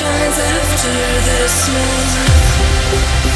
shines after this moon.